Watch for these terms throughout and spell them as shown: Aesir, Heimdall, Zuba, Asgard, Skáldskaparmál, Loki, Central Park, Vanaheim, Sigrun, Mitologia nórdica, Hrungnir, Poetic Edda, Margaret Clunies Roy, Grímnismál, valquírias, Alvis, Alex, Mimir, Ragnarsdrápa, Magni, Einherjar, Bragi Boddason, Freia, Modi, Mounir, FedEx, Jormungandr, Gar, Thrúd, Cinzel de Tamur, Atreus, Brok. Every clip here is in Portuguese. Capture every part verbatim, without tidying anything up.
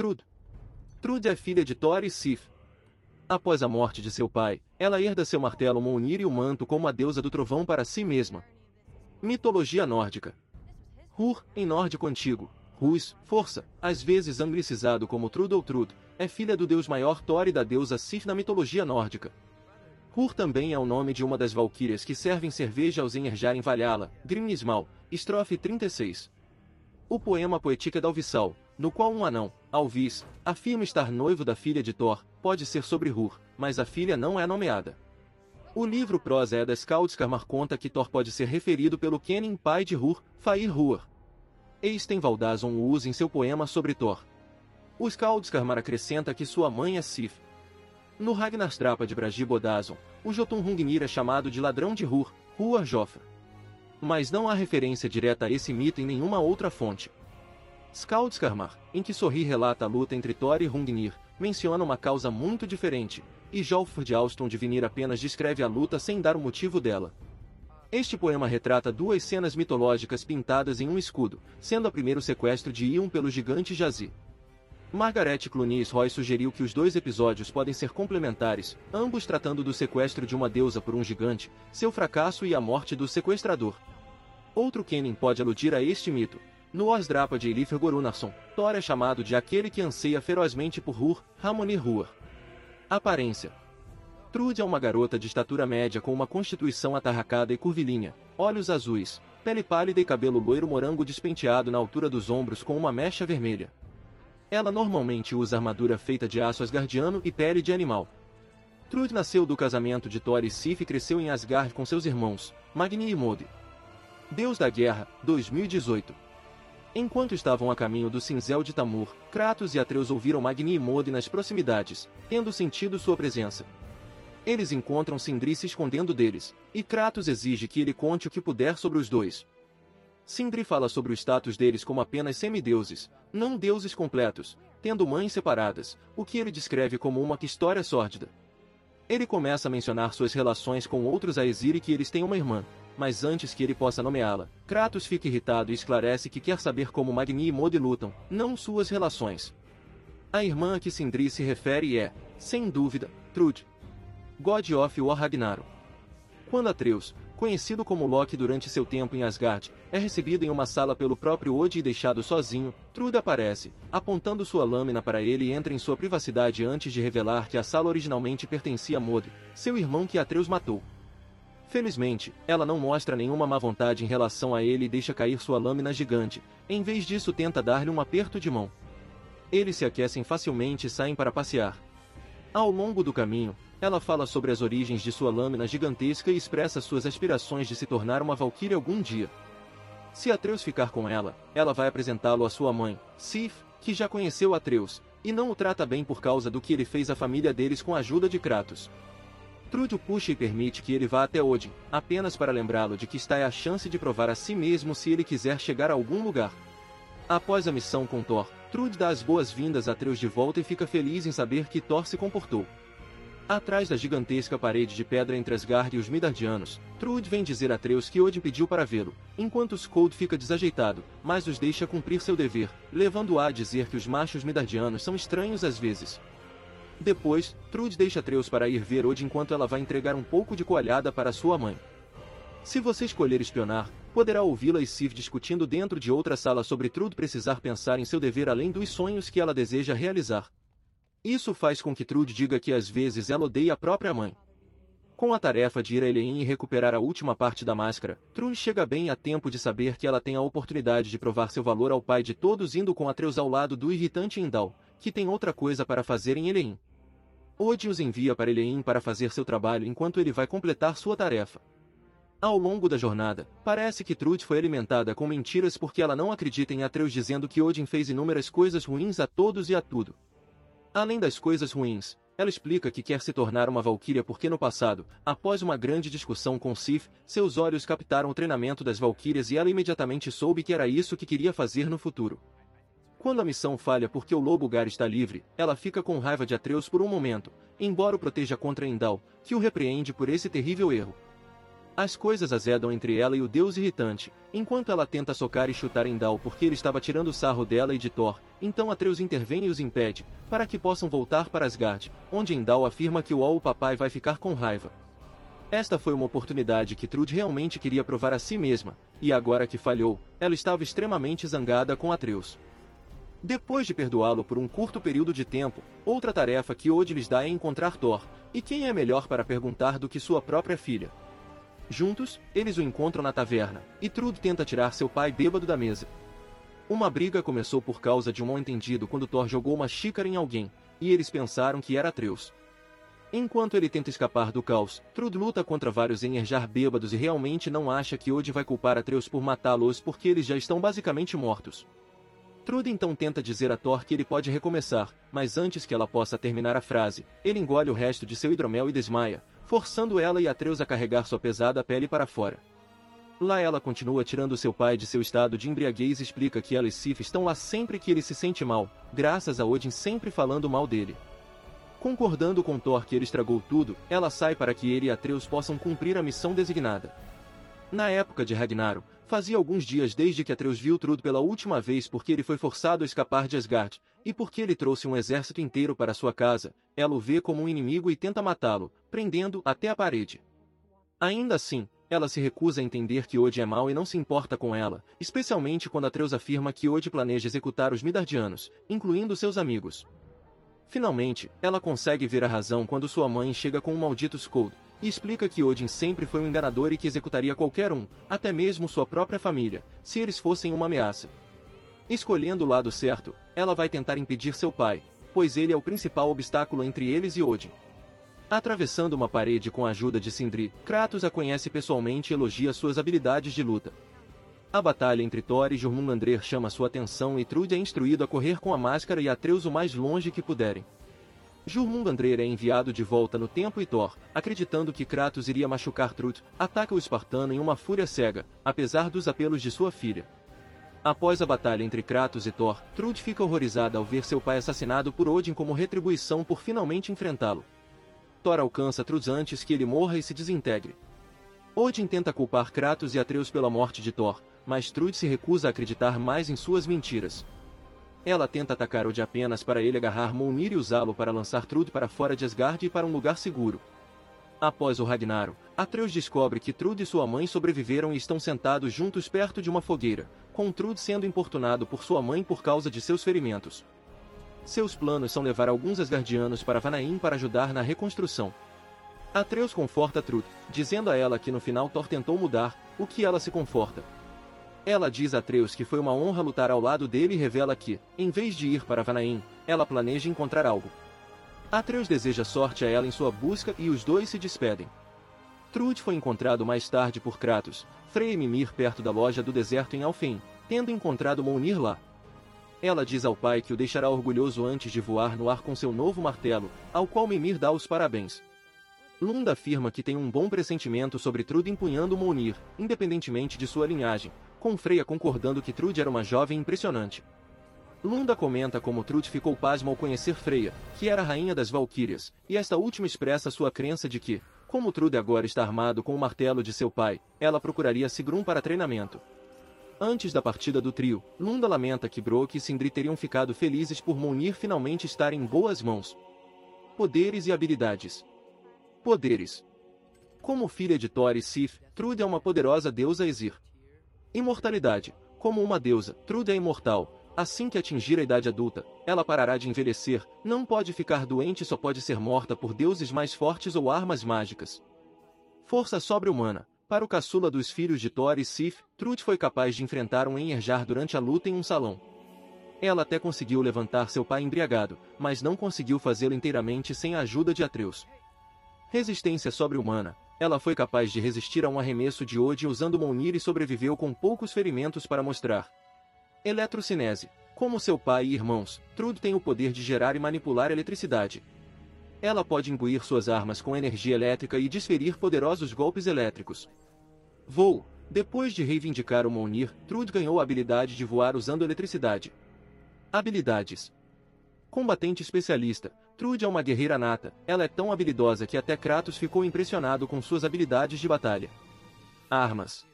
Thrúd. Thrúd é filha de Thor e Sif. Após a morte de seu pai, ela herda seu martelo Mounir e o manto como a deusa do trovão para si mesma. Mitologia nórdica. Húr, em nórdico antigo, Rus, força, às vezes anglicizado como Thrúd ou Thrúd, é filha do deus maior Thor e da deusa Sif na mitologia nórdica. Húr também é o nome de uma das valquírias que servem cerveja aos Einherjar em Valhalla, Grímnismál, estrofe trinta e seis. O poema Poetic Edda Alvíssmál, no qual um anão, Alvis, afirma estar noivo da filha de Thor, pode ser sobre Húr, mas a filha não é nomeada. O livro Prosa Edda Skáldskaparmál conta que Thor pode ser referido pelo Kenin, pai de Húr, Fahir Húr. Eystein Valdason o usa em seu poema sobre Thor. O Skáldskaparmál acrescenta que sua mãe é Sif. No Ragnarsdrápa de Bragi Boddason, o Jotun Hrungnir é chamado de ladrão de Húr, Húr Jofr. Mas não há referência direta a esse mito em nenhuma outra fonte. Skáldskaparmál, em que Snorri relata a luta entre Thor e Hrungnir, menciona uma causa muito diferente, e Jofr de Alston de Vinir apenas descreve a luta sem dar o motivo dela. Este poema retrata duas cenas mitológicas pintadas em um escudo, sendo a primeira o sequestro de Íon pelo gigante Jazi. Margaret Clunies Roy sugeriu que os dois episódios podem ser complementares, ambos tratando do sequestro de uma deusa por um gigante, seu fracasso e a morte do sequestrador. Outro Kenin pode aludir a este mito. No Osdrapa de Eilifr Gorunarsson, Thor é chamado de aquele que anseia ferozmente por Húr, Hramunir Húr. Aparência. Thrúd é uma garota de estatura média com uma constituição atarracada e curvilínea, olhos azuis, pele pálida e cabelo loiro morango despenteado na altura dos ombros com uma mecha vermelha. Ela normalmente usa armadura feita de aço asgardiano e pele de animal. Thrúd nasceu do casamento de Thor e Sif e cresceu em Asgard com seus irmãos, Magni e Modi. Deus da Guerra, dois mil e dezoito. Enquanto estavam a caminho do cinzel de Tamur, Kratos e Atreus ouviram Magni e Modi nas proximidades, tendo sentido sua presença. Eles encontram Sindri se escondendo deles, e Kratos exige que ele conte o que puder sobre os dois. Sindri fala sobre o status deles como apenas semideuses, não deuses completos, tendo mães separadas, o que ele descreve como uma história sórdida. Ele começa a mencionar suas relações com outros Aesir e que eles têm uma irmã. Mas antes que ele possa nomeá-la, Kratos fica irritado e esclarece que quer saber como Magni e Modi lutam, não suas relações. A irmã a que Sindri se refere é, sem dúvida, Thrúd. God of War Ragnarok. Quando Atreus, conhecido como Loki durante seu tempo em Asgard, é recebido em uma sala pelo próprio Odin e deixado sozinho, Thrúd aparece, apontando sua lâmina para ele e entra em sua privacidade antes de revelar que a sala originalmente pertencia a Modi, seu irmão que Atreus matou. Felizmente, ela não mostra nenhuma má vontade em relação a ele e deixa cair sua lâmina gigante, em vez disso tenta dar-lhe um aperto de mão. Eles se aquecem facilmente e saem para passear. Ao longo do caminho, ela fala sobre as origens de sua lâmina gigantesca e expressa suas aspirações de se tornar uma valquíria algum dia. Se Atreus ficar com ela, ela vai apresentá-lo à sua mãe, Sif, que já conheceu Atreus, e não o trata bem por causa do que ele fez à família deles com a ajuda de Kratos. Thrúd o puxa e permite que ele vá até Odin, apenas para lembrá-lo de que está a chance de provar a si mesmo se ele quiser chegar a algum lugar. Após a missão com Thor, Thrúd dá as boas-vindas a Atreus de volta e fica feliz em saber que Thor se comportou. Atrás da gigantesca parede de pedra entre Asgard e os Midardianos, Thrúd vem dizer a Atreus que Odin pediu para vê-lo, enquanto Skold fica desajeitado, mas os deixa cumprir seu dever, levando-a a dizer que os machos Midardianos são estranhos às vezes. Depois, Thrúd deixa Atreus para ir ver Odin enquanto ela vai entregar um pouco de coalhada para sua mãe. Se você escolher espionar, poderá ouvi-la e Sif discutindo dentro de outra sala sobre Thrúd precisar pensar em seu dever além dos sonhos que ela deseja realizar. Isso faz com que Thrúd diga que às vezes ela odeia a própria mãe. Com a tarefa de ir a Elen e recuperar a última parte da máscara, Thrúd chega bem a tempo de saber que ela tem a oportunidade de provar seu valor ao pai de todos indo com Atreus ao lado do irritante Heimdall, que tem outra coisa para fazer em Elen. Odin os envia para Elen para fazer seu trabalho enquanto ele vai completar sua tarefa. Ao longo da jornada, parece que Thrúd foi alimentada com mentiras porque ela não acredita em Atreus dizendo que Odin fez inúmeras coisas ruins a todos e a tudo. Além das coisas ruins, ela explica que quer se tornar uma valquíria porque no passado, após uma grande discussão com Sif, seus olhos captaram o treinamento das valquírias e ela imediatamente soube que era isso que queria fazer no futuro. Quando a missão falha porque o lobo Gar está livre, ela fica com raiva de Atreus por um momento, embora o proteja contra Heimdall, que o repreende por esse terrível erro. As coisas azedam entre ela e o deus irritante, enquanto ela tenta socar e chutar Heimdall porque ele estava tirando sarro dela e de Thor, então Atreus intervém e os impede, para que possam voltar para Asgard, onde Heimdall afirma que o All o papai vai ficar com raiva. Esta foi uma oportunidade que Thrúd realmente queria provar a si mesma, e agora que falhou, ela estava extremamente zangada com Atreus. Depois de perdoá-lo por um curto período de tempo, outra tarefa que Odin lhes dá é encontrar Thor, e quem é melhor para perguntar do que sua própria filha? Juntos, eles o encontram na taverna, e Thrúd tenta tirar seu pai bêbado da mesa. Uma briga começou por causa de um mal-entendido quando Thor jogou uma xícara em alguém, e eles pensaram que era Atreus. Enquanto ele tenta escapar do caos, Thrúd luta contra vários Einherjar bêbados e realmente não acha que Odin vai culpar Atreus por matá-los porque eles já estão basicamente mortos. Thrúd então tenta dizer a Thor que ele pode recomeçar, mas antes que ela possa terminar a frase, ele engole o resto de seu hidromel e desmaia, forçando ela e Atreus a carregar sua pesada pele para fora. Lá ela continua tirando seu pai de seu estado de embriaguez e explica que ela e Sif estão lá sempre que ele se sente mal, graças a Odin sempre falando mal dele. Concordando com Thor que ele estragou tudo, ela sai para que ele e Atreus possam cumprir a missão designada. Na época de Ragnarok, fazia alguns dias desde que Atreus viu Thrúd pela última vez porque ele foi forçado a escapar de Asgard, e porque ele trouxe um exército inteiro para sua casa, ela o vê como um inimigo e tenta matá-lo, prendendo até a parede. Ainda assim, ela se recusa a entender que Odin é mau e não se importa com ela, especialmente quando Atreus afirma que Odin planeja executar os Midardianos, incluindo seus amigos. Finalmente, ela consegue ver a razão quando sua mãe chega com um maldito Scold, e explica que Odin sempre foi um enganador e que executaria qualquer um, até mesmo sua própria família, se eles fossem uma ameaça. Escolhendo o lado certo, ela vai tentar impedir seu pai, pois ele é o principal obstáculo entre eles e Odin. Atravessando uma parede com a ajuda de Sindri, Kratos a conhece pessoalmente e elogia suas habilidades de luta. A batalha entre Thor e Jormungandr chama sua atenção e Thrúd é instruído a correr com a máscara e Atreus o mais longe que puderem. Jormungandr é enviado de volta no tempo e Thor, acreditando que Kratos iria machucar Thrúd, ataca o espartano em uma fúria cega, apesar dos apelos de sua filha. Após a batalha entre Kratos e Thor, Thrúd fica horrorizada ao ver seu pai assassinado por Odin como retribuição por finalmente enfrentá-lo. Thor alcança Thrúd antes que ele morra e se desintegre. Odin tenta culpar Kratos e Atreus pela morte de Thor, mas Thrúd se recusa a acreditar mais em suas mentiras. Ela tenta atacar Odin apenas para ele agarrar Mounir e usá-lo para lançar Thrúd para fora de Asgard e para um lugar seguro. Após o Ragnarok, Atreus descobre que Thrúd e sua mãe sobreviveram e estão sentados juntos perto de uma fogueira, com Thrúd sendo importunado por sua mãe por causa de seus ferimentos. Seus planos são levar alguns Asgardianos para Vanaheim para ajudar na reconstrução. Atreus conforta Thrúd, dizendo a ela que no final Thor tentou mudar, o que ela se conforta. Ela diz a Atreus que foi uma honra lutar ao lado dele e revela que, em vez de ir para Vanaheim, ela planeja encontrar algo. Atreus deseja sorte a ela em sua busca e os dois se despedem. Thrúd foi encontrado mais tarde por Kratos, Freia e Mimir perto da loja do deserto em Alfheim, tendo encontrado Mounir lá. Ela diz ao pai que o deixará orgulhoso antes de voar no ar com seu novo martelo, ao qual Mimir dá os parabéns. Lunda afirma que tem um bom pressentimento sobre Thrúd empunhando Mounir, independentemente de sua linhagem, com Freia concordando que Thrúd era uma jovem impressionante. Lunda comenta como Thrúd ficou pasmo ao conhecer Freia, que era a rainha das Valquírias, e esta última expressa sua crença de que, como Thrúd agora está armado com o martelo de seu pai, ela procuraria Sigrun para treinamento. Antes da partida do trio, Lunda lamenta que Brok e Sindri teriam ficado felizes por Mounir finalmente estar em boas mãos. Poderes e habilidades. Poderes. Como filha de Thor e Sif, Thrúd é uma poderosa deusa Aesir. Imortalidade. Como uma deusa, Thrúd é imortal. Assim que atingir a idade adulta, ela parará de envelhecer, não pode ficar doente e só pode ser morta por deuses mais fortes ou armas mágicas. Força sobre-humana. Para o caçula dos filhos de Thor e Sif, Thrúd foi capaz de enfrentar um Einherjar durante a luta em um salão. Ela até conseguiu levantar seu pai embriagado, mas não conseguiu fazê-lo inteiramente sem a ajuda de Atreus. Resistência sobre-humana. Ela foi capaz de resistir a um arremesso de Odin usando Mounir e sobreviveu com poucos ferimentos para mostrar. Eletrocinese. Como seu pai e irmãos, Thrúd tem o poder de gerar e manipular eletricidade. Ela pode imbuir suas armas com energia elétrica e desferir poderosos golpes elétricos. Voo. Depois de reivindicar o Mounir, Thrúd ganhou a habilidade de voar usando eletricidade. Habilidades. Combatente especialista. Thrúd é uma guerreira nata, ela é tão habilidosa que até Kratos ficou impressionado com suas habilidades de batalha. Armas.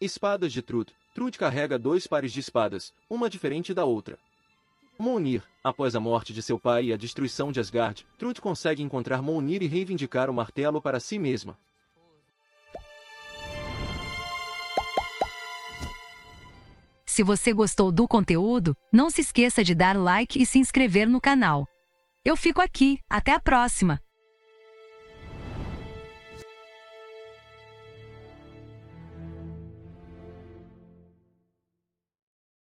Espadas de Thrúd. Thrúd carrega dois pares de espadas, uma diferente da outra. Mounir. Após a morte de seu pai e a destruição de Asgard, Thrúd consegue encontrar Mounir e reivindicar o martelo para si mesma. Se você gostou do conteúdo, não se esqueça de dar like e se inscrever no canal. Eu fico aqui, até a próxima!